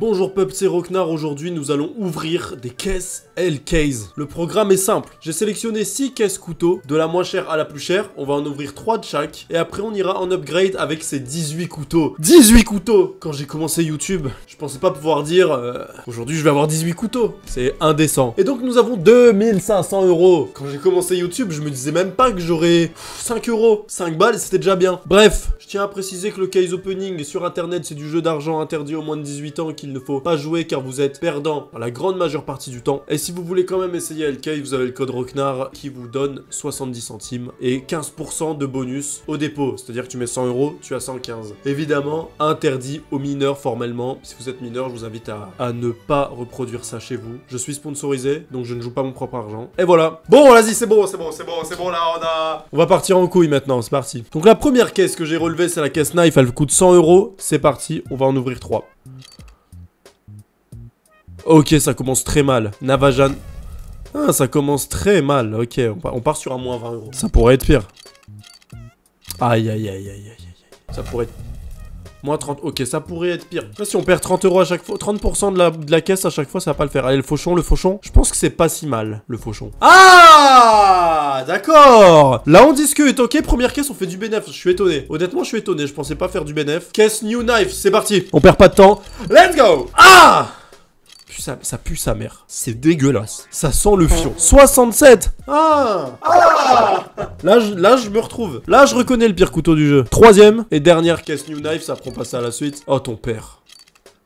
Bonjour pub, c'est Rocknar. Aujourd'hui nous allons ouvrir des caisses L case. Le programme est simple, j'ai sélectionné 6 caisses couteaux, de la moins chère à la plus chère, on va en ouvrir 3 de chaque, et après on ira en upgrade avec ces 18 couteaux. 18 couteaux! Quand j'ai commencé YouTube, je pensais pas pouvoir dire aujourd'hui je vais avoir 18 couteaux, c'est indécent. Et donc nous avons 2500 €. Quand j'ai commencé YouTube, je me disais même pas que j'aurais 5 €, 5 balles c'était déjà bien. Bref, je tiens à préciser que le case opening sur internet c'est du jeu d'argent interdit aux moins de 18 ans qui il ne faut pas jouer car vous êtes perdant la grande majeure partie du temps. Et si vous voulez quand même essayer LK, vous avez le code Rocknar qui vous donne 70 centimes et 15% de bonus au dépôt. C'est-à-dire que tu mets 100 €, tu as 115. Évidemment, interdit aux mineurs formellement. Si vous êtes mineur, je vous invite à ne pas reproduire ça chez vous. Je suis sponsorisé, donc je ne joue pas mon propre argent. Et voilà. Bon, vas-y, c'est bon, là, on va partir en couille maintenant, c'est parti. Donc la première caisse que j'ai relevée, c'est la caisse Knife, elle coûte 100 €. C'est parti, on va en ouvrir 3. Ok, ça commence très mal. Navajan. Ah, ça commence très mal. Ok, on part sur un moins 20 €. Ça pourrait être pire. Aïe, aïe, aïe, aïe, aïe, aïe. Ça pourrait être... Moins 30. Ok, ça pourrait être pire. Là, si on perd 30 € à chaque fois, 30% de la caisse à chaque fois, ça va pas le faire. Allez, le fauchon. Je pense que c'est pas si mal, le fauchon. Ah, d'accord. Là, on discute. Ok, première caisse, on fait du bénéf. Je suis étonné. Honnêtement, je suis étonné. Je pensais pas faire du bénéf. Caisse New Knife, c'est parti. On perd pas de temps. Let's go. Ah, ça pue sa mère. C'est dégueulasse. Ça sent le fion. 67. Ah, ah. Là, je me retrouve. Là, je reconnais le pire couteau du jeu. Troisième et dernière caisse New Knife. Ça prend pas ça à la suite. Oh, ton père.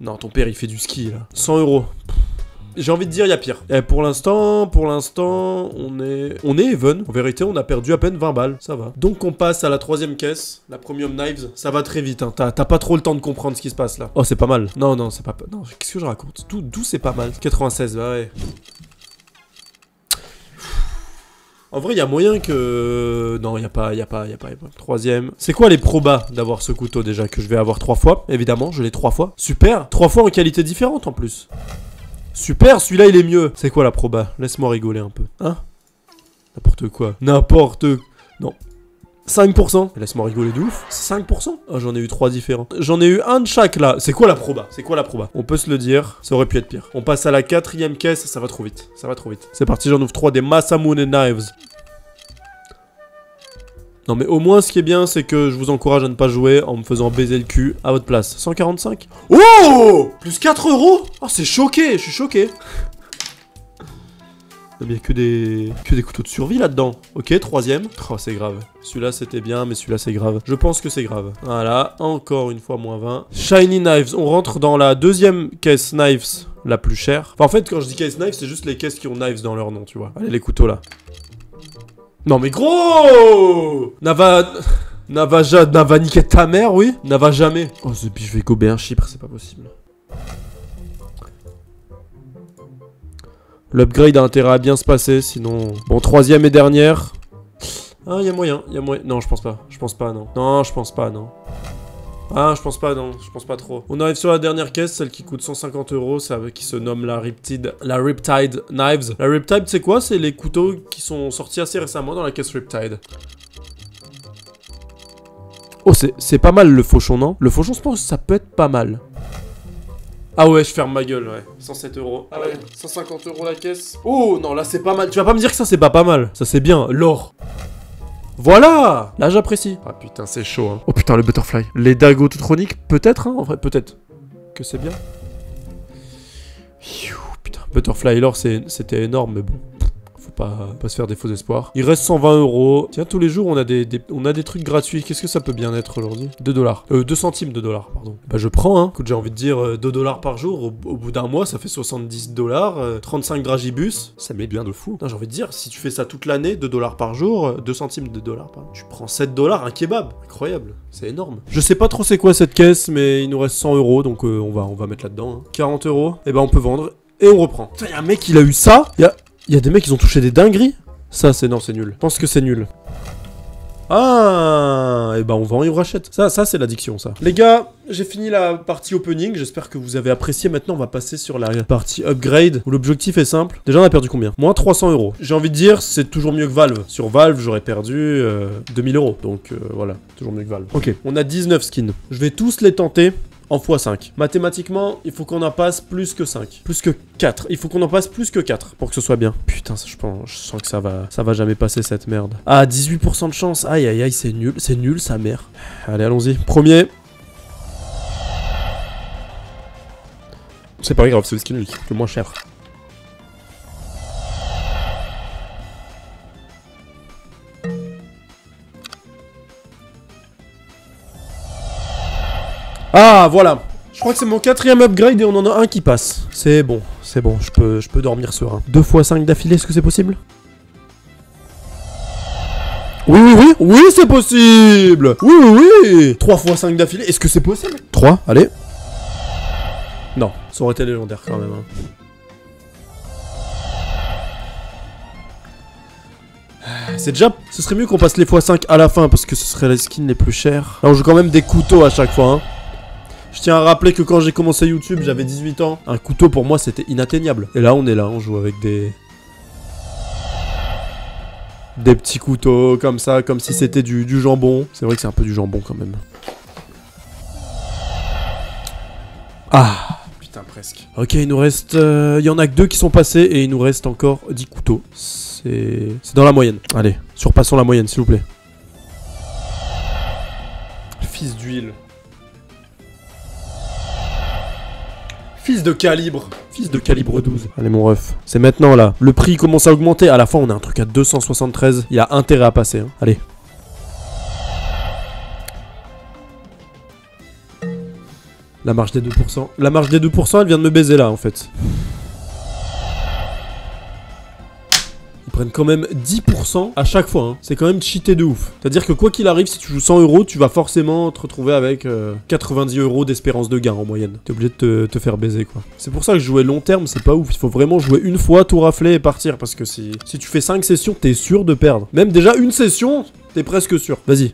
Non, ton père, il fait du ski, là. 100 €. J'ai envie de dire, il y a pire. Et pour l'instant, on est even. En vérité, on a perdu à peine 20 balles. Ça va. Donc, on passe à la troisième caisse, la Premium Knives. Ça va très vite, hein. T'as pas trop le temps de comprendre ce qui se passe là. Oh, c'est pas mal. Non, c'est pas. Non, qu'est-ce que je raconte? D'où c'est pas mal? 96, bah ouais. En vrai, il y a moyen que... Non, il n'y a pas. Troisième. C'est quoi les probas d'avoir ce couteau déjà? Que je vais avoir 3 fois. Évidemment, je l'ai 3 fois. Super. 3 fois en qualité différente en plus. Super, celui-là il est mieux. C'est quoi la proba? Laisse-moi rigoler un peu. Hein? N'importe quoi. Non. 5%. Laisse-moi rigoler de ouf. 5%? Oh, j'en ai eu 3 différents. J'en ai eu un de chaque là. C'est quoi la proba? On peut se le dire. Ça aurait pu être pire. On passe à la quatrième caisse. Ça va trop vite. C'est parti, j'en ouvre 3 des Masamune Knives. Non mais au moins ce qui est bien c'est que je vous encourage à ne pas jouer en me faisant baiser le cul à votre place. 145. Oh, plus 4 €. Oh, c'est choqué, je suis choqué. Il n'y a que des couteaux de survie là-dedans. Ok, troisième. Oh, c'est grave. Celui-là c'était bien mais celui-là c'est grave. Je pense que c'est grave. Voilà, encore une fois moins 20. Shiny Knives, on rentre dans la deuxième caisse Knives la plus chère. Enfin en fait quand je dis caisse Knives c'est juste les caisses qui ont Knives dans leur nom tu vois. Allez les couteaux là. Non mais gros, Nava niquer ta mère, oui. Nava jamais. Oh, ce biche, je vais gober un chypre, c'est pas possible. L'upgrade a intérêt à bien se passer, sinon... Bon, troisième et dernière. Ah, il y a moyen. Non, je pense pas, non. Je pense pas trop. On arrive sur la dernière caisse, celle qui coûte 150 €, qui se nomme la Riptide Knives. La Riptide, c'est quoi? C'est les couteaux qui sont sortis assez récemment dans la caisse Riptide. Oh, c'est pas mal le fauchon, non? Le fauchon, je pense que ça peut être pas mal. Ah ouais, je ferme ma gueule, ouais. 107 €. Ah ouais, 150 € la caisse. Oh, non, là, c'est pas mal. Tu vas pas me dire que ça, c'est pas mal. Ça, c'est bien. L'or. Voilà! Là, j'apprécie. Ah putain, c'est chaud, hein. Oh putain, le butterfly. Les dagues autotroniques, peut-être, hein, en vrai, peut-être. Que c'est bien. Putain, butterfly, l'or, c'était énorme, mais bon. Faut pas se faire des faux espoirs. Il reste 120 €. Tiens, tous les jours, on a des trucs gratuits. Qu'est-ce que ça peut bien être aujourd'hui? 2 $. 2 centimes de dollars, pardon. Bah, je prends, hein. Écoute, j'ai envie de dire 2 $ par jour. Au bout d'un mois, ça fait 70 $. 35 dragibus. Ça met bien de fou. J'ai envie de dire, si tu fais ça toute l'année, 2 $ par jour, 2 centimes de dollars, pardon. Tu prends 7 $, un kebab. Incroyable. C'est énorme. Je sais pas trop c'est quoi cette caisse, mais il nous reste 100 €. Donc, on va mettre là-dedans, hein. 40 €. Et ben, on peut vendre et on reprend. Putain, y'a un mec, il a eu ça. Il y a des mecs qui ont touché des dingueries. Ça, c'est... Non, c'est nul. Je pense que c'est nul. Ah, et ben on vend et on rachète. Ça c'est l'addiction, ça. Les gars, j'ai fini la partie opening. J'espère que vous avez apprécié. Maintenant, on va passer sur la partie upgrade, où l'objectif est simple. Déjà, on a perdu combien? Moins 300 €. J'ai envie de dire, c'est toujours mieux que Valve. Sur Valve, j'aurais perdu 2000 €. Donc, voilà, toujours mieux que Valve. Ok, on a 19 skins. Je vais tous les tenter. en x5. Mathématiquement, il faut qu'on en passe plus que 5. Plus que 4. Il faut qu'on en passe plus que 4 pour que ce soit bien. Putain, ça, je sens que ça va jamais passer cette merde. Ah, 18% de chance. Aïe, aïe, aïe, c'est nul, sa mère. Allez, allons-y. Premier. C'est pas grave, c'est le skin unique, le moins cher. Ah, voilà. Je crois que c'est mon quatrième upgrade et on en a un qui passe. C'est bon, je peux dormir serein. 2 x 5 d'affilée, est-ce que c'est possible? Oui, oui, oui, oui, c'est possible. Oui, oui, oui. 3 x 5 d'affilée, est-ce que c'est possible? 3, allez. Non, ça aurait été légendaire quand même. C'est déjà... Ce serait mieux qu'on passe les x5 à la fin parce que ce serait les skins les plus chers. Là, on joue quand même des couteaux à chaque fois, hein. Je tiens à rappeler que quand j'ai commencé YouTube, j'avais 18 ans. Un couteau, pour moi, c'était inatteignable. Et là, on est là, on joue avec des... Des petits couteaux, comme ça, comme si c'était du jambon. C'est vrai que c'est un peu du jambon, quand même. Ah, putain, presque. Ok, il nous reste... Il y en a que 2 qui sont passés, et il nous reste encore 10 couteaux. C'est dans la moyenne. Allez, surpassons la moyenne, s'il vous plaît. Fils d'huile. Fils de calibre. Fils de calibre 12. Allez mon ref. C'est maintenant là. Le prix commence à augmenter. À la fin on a un truc à 273. Il a intérêt à passer. Hein. Allez. La marge des 2%. La marge des 2% elle vient de me baiser là en fait. Ils prennent quand même 10% à chaque fois. Hein. C'est quand même cheaté de ouf. C'est-à-dire que quoi qu'il arrive, si tu joues 100 €, tu vas forcément te retrouver avec 90 € d'espérance de gain en moyenne. T'es obligé de te faire baiser quoi. C'est pour ça que jouer long terme, c'est pas ouf. Il faut vraiment jouer une fois, tout rafler et partir. Parce que si tu fais 5 sessions, t'es sûr de perdre. Même déjà une session, t'es presque sûr. Vas-y.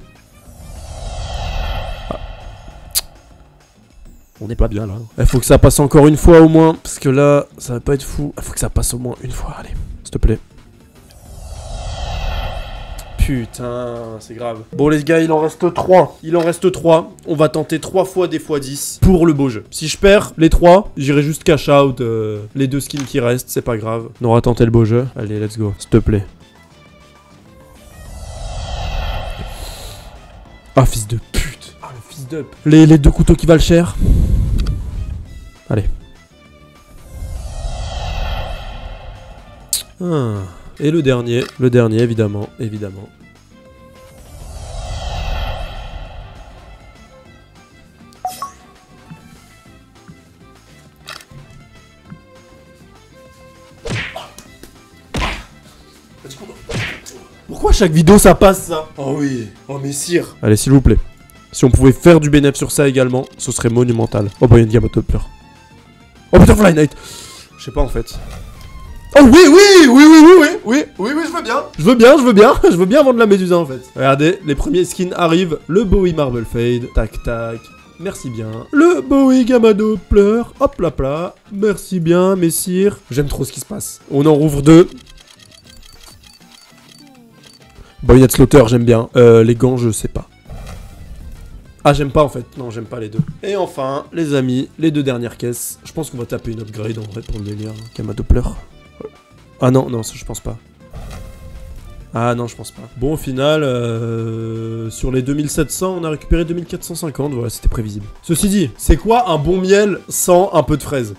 On n'est pas bien là. Il faut que ça passe encore une fois au moins. Parce que là, ça va pas être fou. Il faut que ça passe au moins une fois. Allez, s'il te plaît. Putain, c'est grave. Bon les gars, il en reste 3. Il en reste 3. On va tenter 3 fois des x10 pour le beau jeu. Si je perds les 3, j'irai juste cash out les 2 skins qui restent, c'est pas grave. On aura tenté le beau jeu. Allez, let's go, s'il te plaît. Ah fils de pute. Ah le fils de... Les 2 couteaux qui valent cher. Allez. Ah. Et le dernier évidemment, évidemment. Pourquoi chaque vidéo ça passe ça? Oh oui, oh mais sire. Allez s'il vous plaît, si on pouvait faire du bénéfice sur ça également, ce serait monumental. Oh bah il y a une Gamma Doppler. Oh putain Fly Knight. Je sais pas en fait. Oh oui, oui, oui, oui, oui, oui, oui, oui, oui, je veux bien. Je veux bien, je veux bien, je veux bien vendre la Médusa en fait. Regardez, les premiers skins arrivent. Le Bowie Marble Fade, tac, tac, merci bien. Le Bowie Gamma Doppler, hop là, là, merci bien, messire. J'aime trop ce qui se passe. On en rouvre 2. Boynette Slaughter, j'aime bien. Les gants, je sais pas. Ah j'aime pas en fait, non j'aime pas les deux. Et enfin, les amis, les 2 dernières caisses. Je pense qu'on va taper une upgrade en vrai pour le délire. Gamma Doppler. Ah non, non, ça, je pense pas. Ah non, je pense pas. Bon, au final, sur les 2700, on a récupéré 2450. Voilà, c'était prévisible. Ceci dit, c'est quoi un bon miel sans un peu de fraise?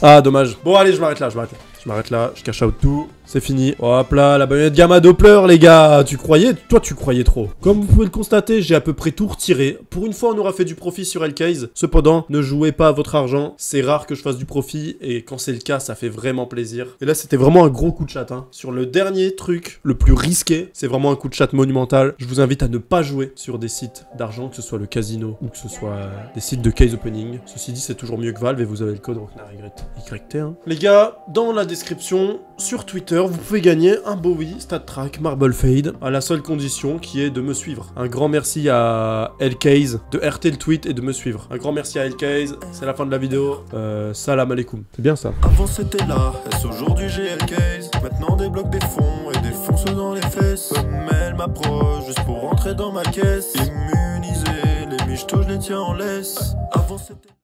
Ah, dommage. Bon, allez, je m'arrête là, je m'arrête là. Je m'arrête là, je cash out tout, c'est fini. Hop là, la baïonnette Gamma Doppler, les gars. Tu croyais? Toi, tu croyais trop. Comme vous pouvez le constater, j'ai à peu près tout retiré. Pour une fois, on aura fait du profit sur L case. Cependant, ne jouez pas à votre argent. C'est rare que je fasse du profit, et quand c'est le cas, ça fait vraiment plaisir. Et là, c'était vraiment un gros coup de chat, hein. Sur le dernier truc, le plus risqué, c'est vraiment un coup de chat monumental. Je vous invite à ne pas jouer sur des sites d'argent, que ce soit le casino, ou que ce soit des sites de case opening. Ceci dit, c'est toujours mieux que Valve, et vous avez le code Rocknar YT, hein. Les gars, dans la description, sur Twitter, vous pouvez gagner un Bowie, Stat Track, Marble Fade, à la seule condition qui est de me suivre. Un grand merci à L case de RT le tweet et de me suivre. Un grand merci à L case, c'est la fin de la vidéo. Salam alaikum. C'est bien ça. Avant c'était là, est-ce aujourd'hui j'ai L case? Maintenant débloque des fonds et des fonceaux dans les fesses. elle m'approche juste pour rentrer dans ma caisse. Immunisé, les michetots je les tiens en laisse. Avant c'était...